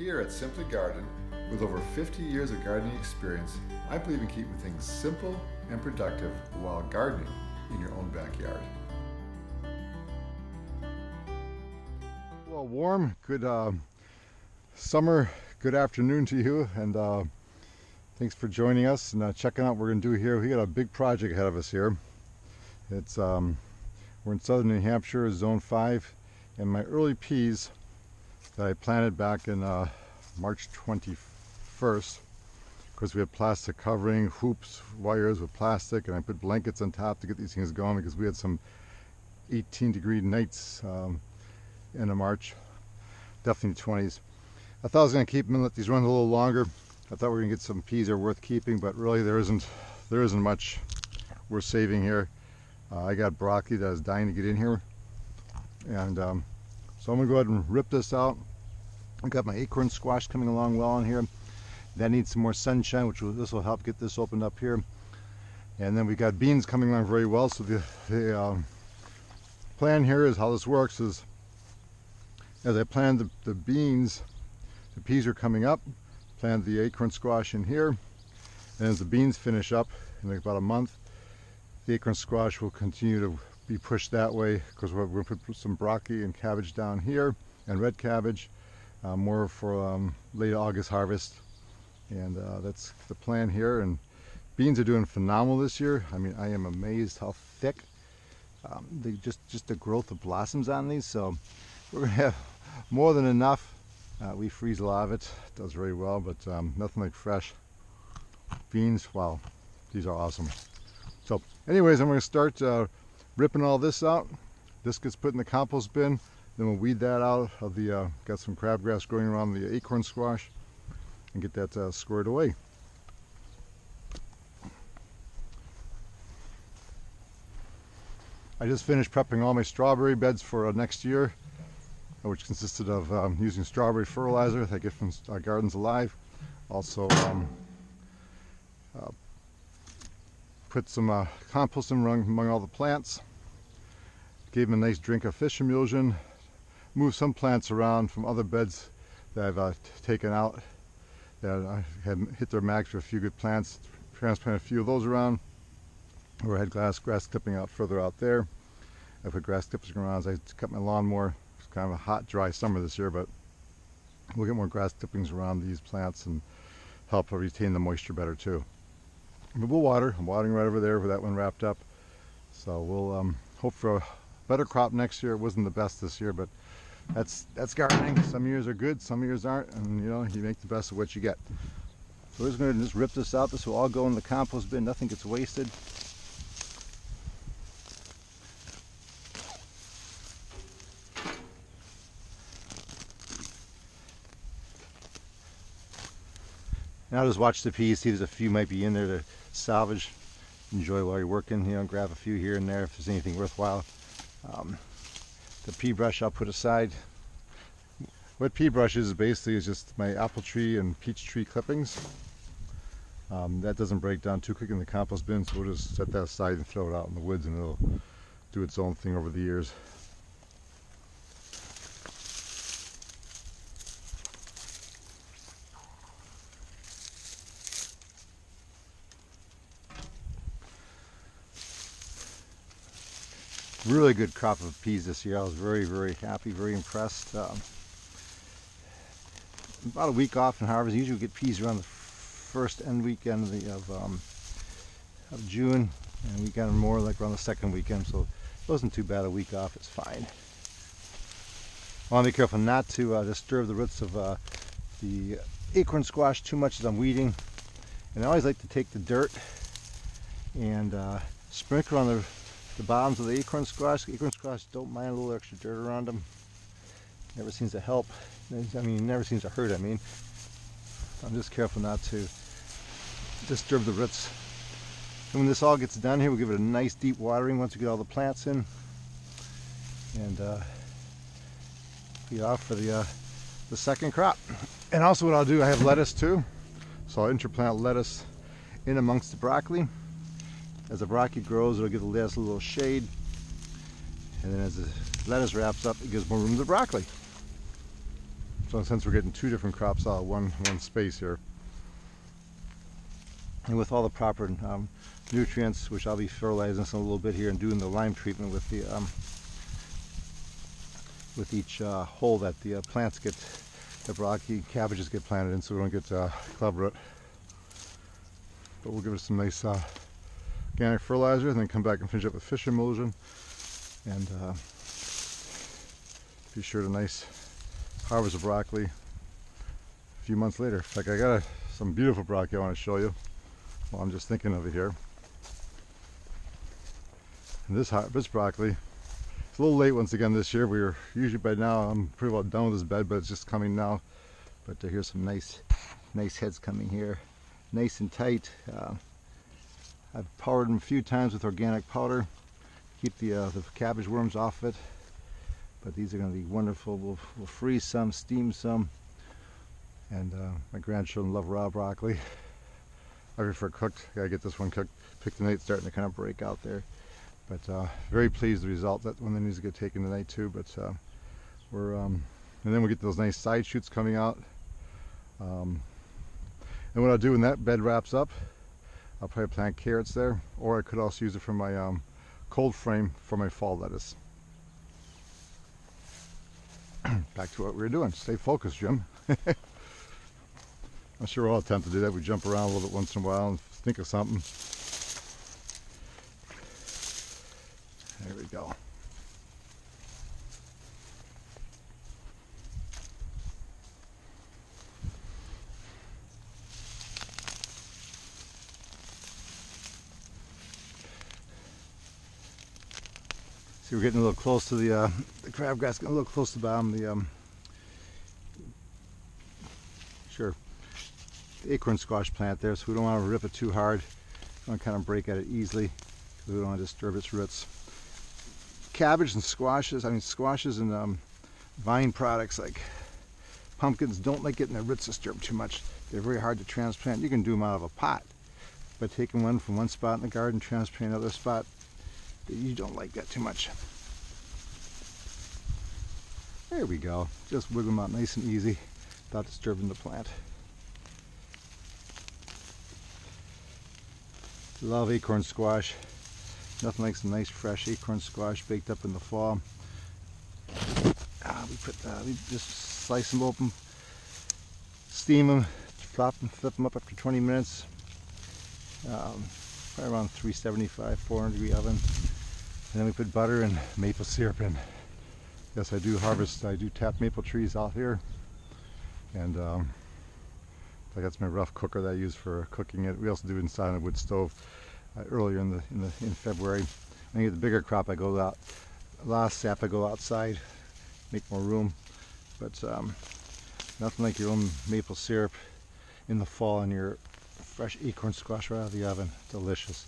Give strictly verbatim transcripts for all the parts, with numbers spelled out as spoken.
Here at Simply Garden, with over fifty years of gardening experience, I believe in keeping things simple and productive while gardening in your own backyard. Well, warm, good uh, summer, good afternoon to you, and uh, thanks for joining us and uh, checking out what we're going to do here. We got a big project ahead of us here. It's um, we're in southern New Hampshire, zone five, and my early peas that I planted back in uh, March twenty-first. Of course, we had plastic covering, hoops, wires with plastic, and I put blankets on top to get these things going because we had some eighteen degree nights um, in March, definitely twenties. I thought I was going to keep them and let these run a little longer. I thought we were going to get some peas that are worth keeping, but really there isn't, there isn't much we're saving here. Uh, I got broccoli that I was dying to get in here, and um, so I'm going to go ahead and rip this out. I've got my acorn squash coming along well in here. That needs some more sunshine, which will, this will help get this opened up here. And then we got beans coming along very well. So the, the um, plan here is how this works is, as I plant the, the beans, the peas are coming up, plant the acorn squash in here, and as the beans finish up in like about a month, the acorn squash will continue to be pushed that way because we're going to put some broccoli and cabbage down here, and red cabbage, uh, more for um, late August harvest. And uh, that's the plan here. And beans are doing phenomenal this year. I mean, I am amazed how thick um, they just just the growth of blossoms on these. So we're gonna have more than enough. Uh, we freeze a lot of it. It does very well, but um, nothing like fresh beans. Wow, these are awesome. So anyways, I'm going to start uh, ripping all this out. This gets put in the compost bin. Then we'll weed that out of the, uh, got some crabgrass growing around the acorn squash, and get that uh, squared away. I just finished prepping all my strawberry beds for uh, next year, which consisted of um, using strawberry fertilizer that I get from uh, Gardens Alive. Also um, uh, put some uh, compost in among, among all the plants. Gave them a nice drink of fish emulsion. Moved some plants around from other beds that I've uh, taken out that I had hit their max for a few good plants. Transplanted a few of those around. Or I had grass, grass clipping out further out there. I put grass clippers around as I cut my lawnmower. Kind of a hot, dry summer this year, but we'll get more grass clippings around these plants and help retain the moisture better too. But we'll water. I'm watering right over there where that one wrapped up. So we'll um, hope for a better crop next year. It wasn't the best this year, but that's that's gardening. Some years are good, some years aren't, and you know, you make the best of what you get. So we're just going to just rip this out. This will all go in the compost bin. Nothing gets wasted. Now just watch the peas, see there's a few might be in there to salvage. Enjoy while you're working, you know, grab a few here and there if there's anything worthwhile. Um, the pea brush I'll put aside. What pea brush is basically is just my apple tree and peach tree clippings. Um, that doesn't break down too quick in the compost bin, so we'll just set that aside and throw it out in the woods and it'll do its own thing over the years. Really good crop of peas this year. I was very, very happy, very impressed. Um, about a week off in harvest. Usually we get peas around the first end weekend of, the, of, um, of June, and we got them more like around the second weekend, so it wasn't too bad. A week off, it's fine. I want to be careful not to uh, disturb the roots of uh, the acorn squash too much as I'm weeding. And I always like to take the dirt and uh, sprinkle on the The bottoms of the acorn squash. The acorn squash don't mind a little extra dirt around them. Never seems to help. I mean, never seems to hurt, I mean. I'm just careful not to disturb the roots. And when this all gets done here, we'll give it a nice deep watering once we get all the plants in. And uh, be off for the, uh, the second crop. And also what I'll do, I have lettuce too. So I'll interplant lettuce in amongst the broccoli. As the broccoli grows, it'll give the lettuce a little shade. And then as the lettuce wraps up, it gives more room to the broccoli. So since we're getting two different crops out of one, one space here, and with all the proper um, nutrients, which I'll be fertilizing some a little bit here and doing the lime treatment with the um, with each uh, hole that the uh, plants get, the broccoli and cabbages get planted in, so we don't get uh, club root. But we'll give it some nice uh, organic fertilizer, and then come back and finish up with fish emulsion, and uh, be sure to nice harvest of broccoli a few months later. In fact, I got a, some beautiful broccoli I want to show you. Well, I'm just thinking of it here. And this harvest broccoli, it's a little late once again this year. We were usually by now, I'm pretty well done with this bed, but it's just coming now. But uh, here's some nice, nice heads coming here, nice and tight. Uh, I've powered them a few times with organic powder, keep the, uh, the cabbage worms off of it. But these are going to be wonderful. We'll, we'll freeze some, steam some, and uh, my grandchildren love raw broccoli. I prefer cooked. I gotta get this one cooked. Pick the night starting to kind of break out there, but uh, very pleased with the result. That one that needs to get taken tonight too. But uh, we're um, and then we get those nice side shoots coming out. Um, and what I'll do when that bed wraps up, I'll probably plant carrots there, or I could also use it for my um, cold frame for my fall lettuce. Back to what we were doing. Stay focused, Jim. I'm sure we're all tempted to do that. We jump around a little bit once in a while and think of something. There we go. See, we're getting a little close to the, uh, the crabgrass, getting a little close to the bottom. The, um, sure. acorn squash plant there, so we don't want to rip it too hard. We want to kind of break at it easily because we don't want to disturb its roots. Cabbage and squashes, I mean squashes and um, vine products like pumpkins don't like getting their roots disturbed too much. They're very hard to transplant. You can do them out of a pot by taking one from one spot in the garden, transplant another spot. You don't like that too much. There we go. Just wiggle them out nice and easy without disturbing the plant. Love acorn squash. Nothing like some nice fresh acorn squash baked up in the fall. Ah, we put, uh, we just slice them open, steam them, flop them, flip them up after twenty minutes. Um, probably around three seventy-five, four hundred degree oven. And then we put butter and maple syrup in. Yes, I do harvest. I do tap maple trees out here, and. Um, I got my rough cooker that I use for cooking it. We also do it inside on a wood stove uh, earlier in the, in the in February. When I get the bigger crop, I go out. Last sap, I go outside, make more room. But um, nothing like your own maple syrup in the fall and your fresh acorn squash right out of the oven. Delicious.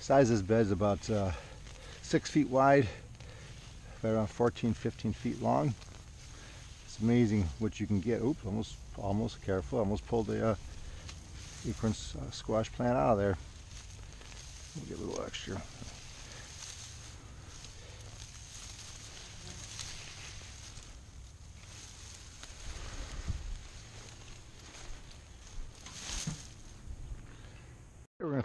Size of this bed is about uh, six feet wide, right around fourteen, fifteen feet long. It's amazing what you can get. Oops, almost, almost careful. Almost pulled the uh, acorn uh, squash plant out of there. We'll get a little extra.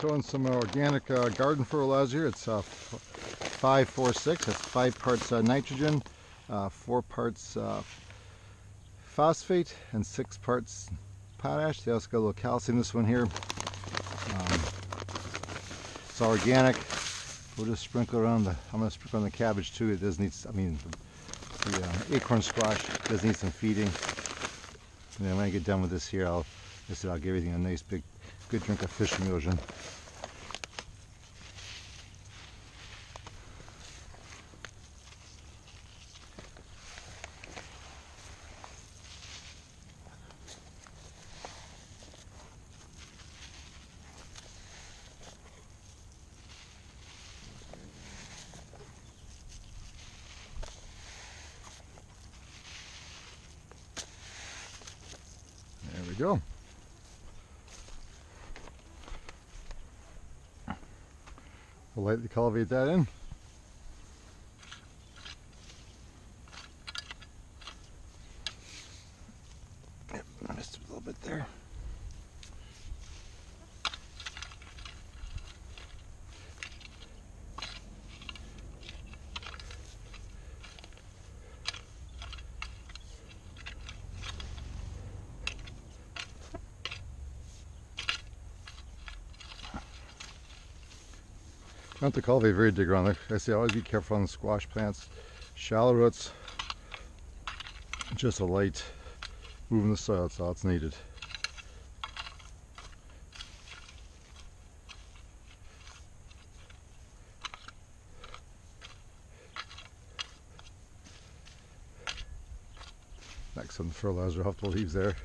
Throwing some organic uh, garden fertilizer here. It's uh, five four six. That's five parts uh, nitrogen, uh, four parts uh, phosphate, and six parts potash. They also got a little calcium. This one here, um, it's all organic. We'll just sprinkle around the. I'm going to sprinkle on the cabbage too. It does need. I mean, the, the uh, acorn squash does need some feeding. And then when I get done with this here, I'll. I said I'll give everything a nice big. Good drink of fish emulsion. There we go. We'll lightly cultivate that in. Yep, I missed a little bit there. Not to cultivate very deep ground. Like I say, always be careful on squash plants. Shallow roots, just a light move in the soil, that's all it's needed. Next on the fertilizer, I'll have the leaves there.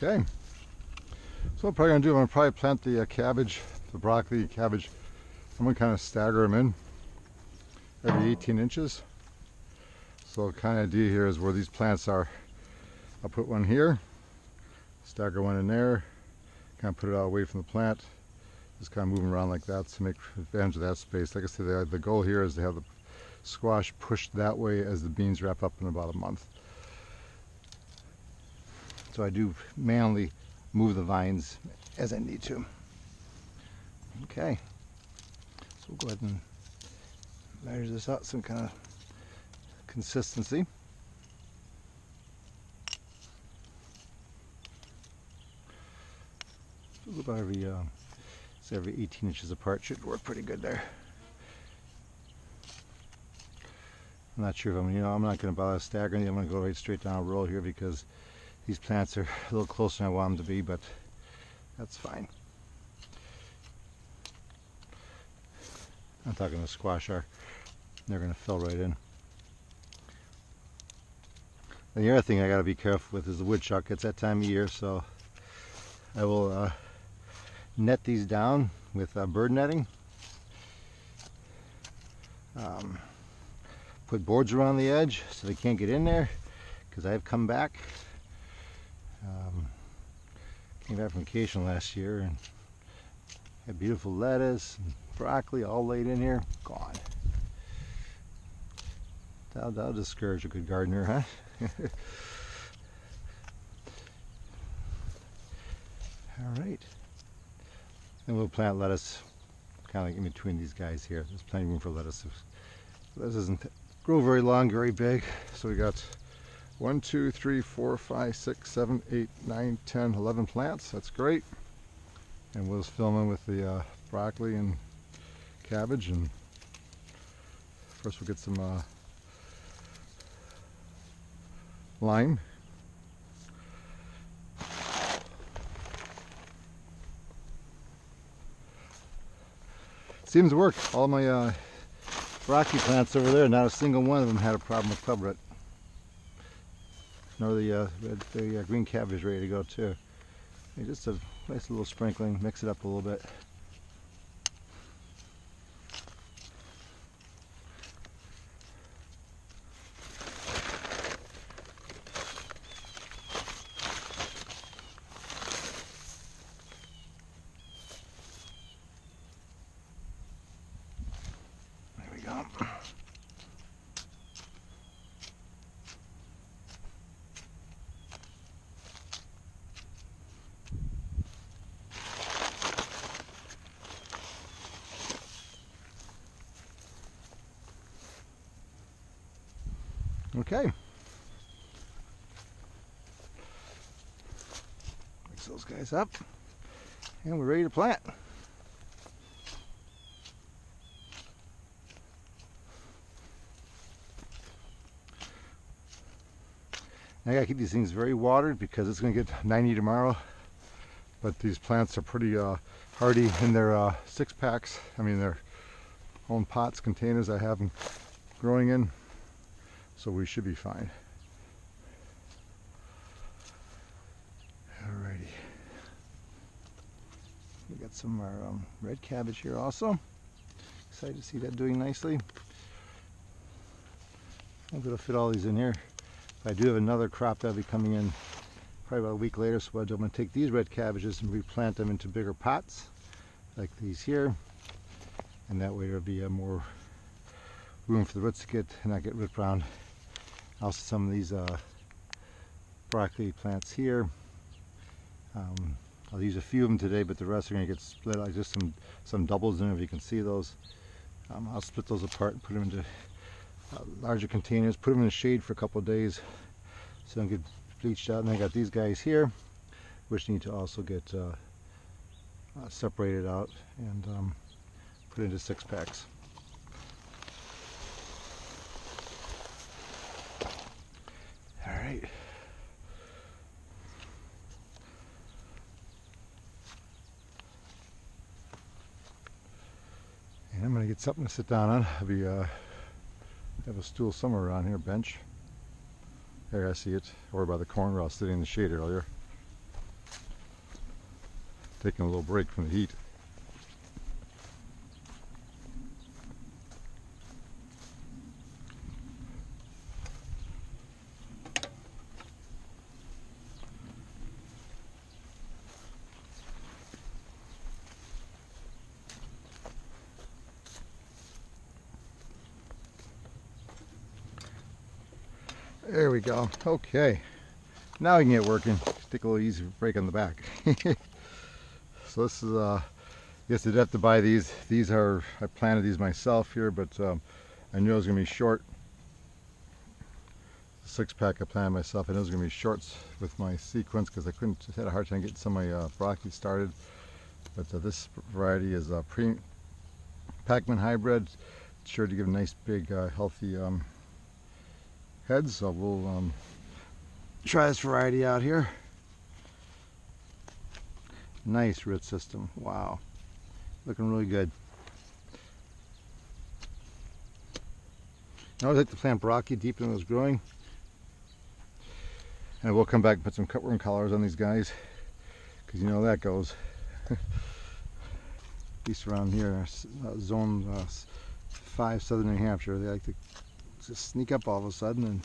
Okay. So what I'm probably going to do, I'm going to probably plant the uh, cabbage, the broccoli, cabbage. I'm going to kind of stagger them in every eighteen inches. So the kind of idea here is where these plants are. I'll put one here, stagger one in there, kind of put it out away from the plant. Just kind of moving around like that to make advantage of that space. Like I said, the, the goal here is to have the squash pushed that way as the beans wrap up in about a month. So I do manually move the vines as I need to. Okay, so we'll go ahead and measure this out, some kind of consistency. About every, uh, it's every eighteen inches apart, should work pretty good there. I'm not sure if I'm, you know, I'm not going to bother staggering. I'm going to go right straight down a roll here because these plants are a little closer than I want them to be, but that's fine. I'm talking the squash are. They're going to fill right in. And the other thing I got to be careful with is the woodchuck. It's that time of year, so I will uh, net these down with uh, bird netting. Um, put boards around the edge so they can't get in there, because I have come back. Um, came back from vacation last year and had beautiful lettuce and broccoli all laid in here. Gone. That'll, that'll discourage a good gardener, huh? Alright. Then we'll plant lettuce kind of like in between these guys here. There's plenty of room for lettuce. Lettuce doesn't grow very long, very big. So we got one, two, three, four, five, six, seven, eight, nine, ten, eleven plants. That's great. And we'll just fill them in with the uh, broccoli and cabbage. And first we'll get some uh, lime. Seems to work. All my uh, broccoli plants over there, not a single one of them had a problem with club root. Nor the, uh, red, the uh, green cabbage ready to go too. And just a nice little sprinkling, mix it up a little bit. There we go. Okay. Mix those guys up, and we're ready to plant. Now I gotta keep these things very watered because it's gonna get ninety tomorrow. But these plants are pretty uh, hardy in their uh, six packs. I mean, their own pots, containers I have them growing in. So we should be fine. Alrighty. We got some more um, red cabbage here also. Excited to see that doing nicely. I think it'll fit all these in here. If I do have another crop that'll be coming in probably about a week later, so I'm going to take these red cabbages and replant them into bigger pots like these here, and that way there'll be a more room for the roots to get and not get root bound. Also some of these uh, broccoli plants here. Um, I'll use a few of them today, but the rest are going to get split. I just some some doubles in, if you can see those. Um, I'll split those apart and put them into uh, larger containers. Put them in the shade for a couple of days so they don't get bleached out. And I got these guys here, which need to also get uh, uh, separated out and um, put into six packs. All right. I'm going to get something to sit down on. I'll be, uh, have a stool somewhere around here, bench. There, I see it. Or by the corner where I was sitting in the shade earlier. Taking a little break from the heat. There we go. Okay, now we can get working. Just take a little easy break on the back. So this is uh yes, I'd have to buy these. These are, I planted these myself here, but um, I knew it was gonna be short. The six pack I planted myself, and it was gonna be shorts with my sequence because I couldn't, just had a hard time getting some of my uh, broccoli started. But uh, this variety is a uh, pre Pac-Man hybrid. It's sure to give a nice big uh, healthy um, heads, so we'll um, try this variety out here. Nice root system. Wow, looking really good. I always like to plant broccoli deep in those growing, and we'll come back and put some cutworm collars on these guys because you know how that goes. At least around here, uh, zone uh, five, southern New Hampshire, they like to just sneak up all of a sudden, and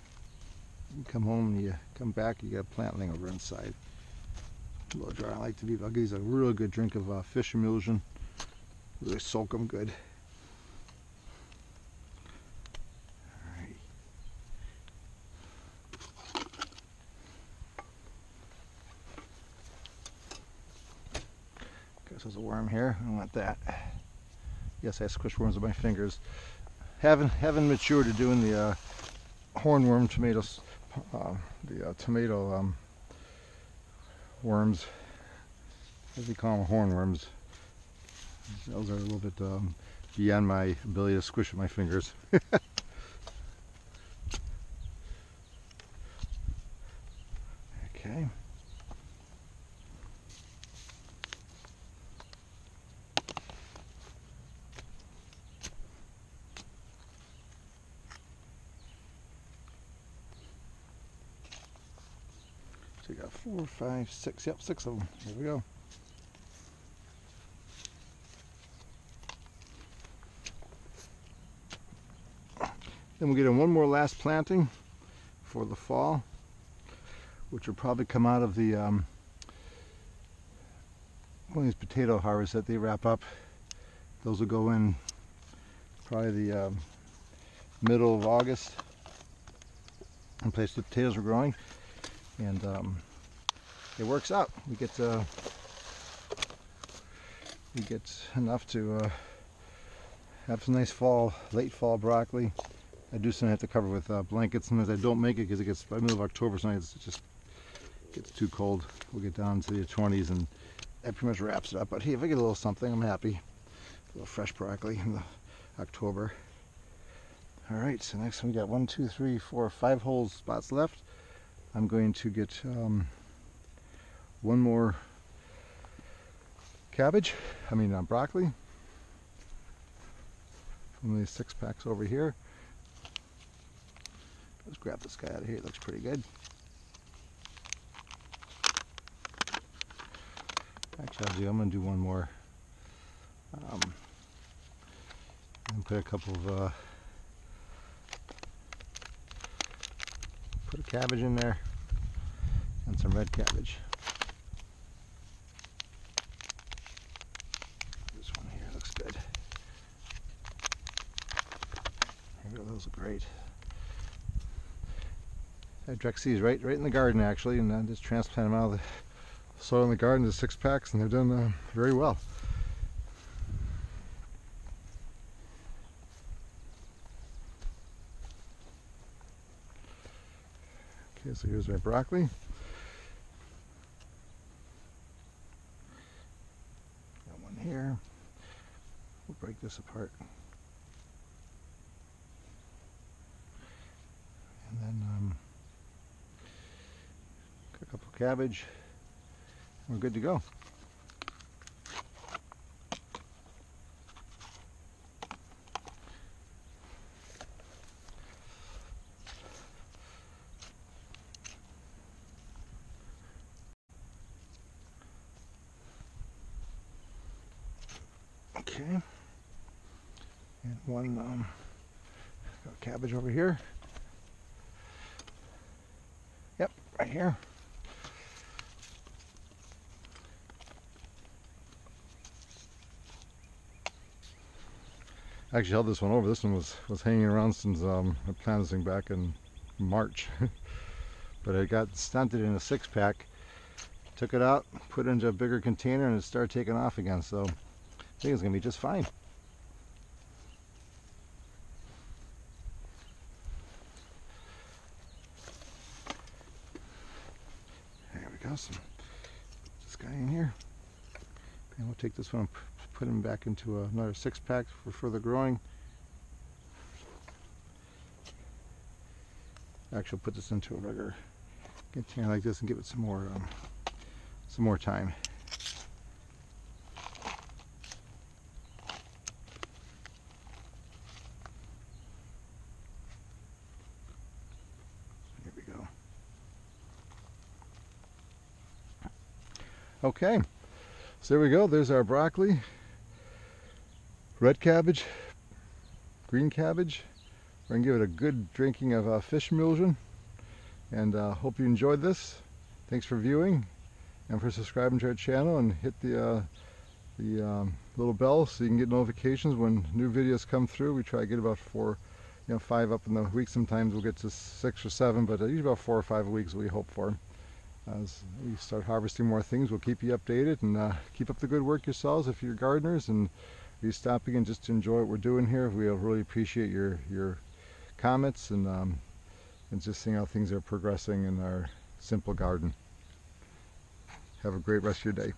you come home and you come back, you got a plantling over inside. A little dry. I like to be, I'll give these a real good drink of uh, fish emulsion. Really soak them good. Alright. Guess there's a worm here. I want that. Yes, I squish worms with my fingers. Haven't haven't matured to doing the uh, hornworm tomatoes, uh, the uh, tomato um, worms. As they call them, hornworms. Those are a little bit um, beyond my ability to squish with my fingers. Okay. We got four, five, six, yep, six of them. Here we go. Then we'll get in one more last planting for the fall, which will probably come out of the um, one of these potato harvests that they wrap up. Those will go in probably the um, middle of August in place the potatoes are growing. And um, it works out. We get uh, we get enough to uh, have some nice fall, late fall broccoli. I do sometimes have to cover with uh, blankets. Sometimes I don't make it because it gets by the middle of October. Sometimes it just gets too cold. We'll get down to the twenties, and that pretty much wraps it up. But hey, if I get a little something, I'm happy. A little fresh broccoli in the October. All right. So next we got one, two, three, four, five whole spots left. I'm going to get um, one more cabbage, I mean uh, broccoli, from these six packs over here. Let's grab this guy out of here, it looks pretty good. Actually, I'll do, I'm going to do one more. Um, and put a couple of uh, put a cabbage in there, and some red cabbage. This one here looks good. There we go, those look great. I have Drexies right, right in the garden actually, and I just transplanted them out of the soil in the garden to six packs, and they've done uh, very well. Okay, so here's my broccoli. Got one here. We'll break this apart. And then um, a couple of cabbage. We're good to go. Okay, and one um, got cabbage over here. Yep, right here. I actually held this one over. This one was, was hanging around since um, I planted this thing back in March. But it got stunted in a six pack, took it out, put it into a bigger container, and it started taking off again. So I think it's going to be just fine. There we go. Some this guy in here. And we'll take this one and put him back into another six pack for further growing. Actually, put this into a regular container like this and give it some more um, some more time. Okay, so there we go. There's our broccoli, red cabbage, green cabbage. We're going to give it a good drinking of uh, fish emulsion. And uh, hope you enjoyed this. Thanks for viewing and for subscribing to our channel, and hit the, uh, the um, little bell so you can get notifications when new videos come through. We try to get about four, you know, five up in the week. Sometimes we'll get to six or seven, but usually about four or five a week is what we hope for. As we start harvesting more things, we'll keep you updated, and uh, keep up the good work yourselves if you're gardeners and you stopping in just to enjoy what we're doing here. We really appreciate your your comments and um, and just seeing how things are progressing in our simple garden. Have a great rest of your day.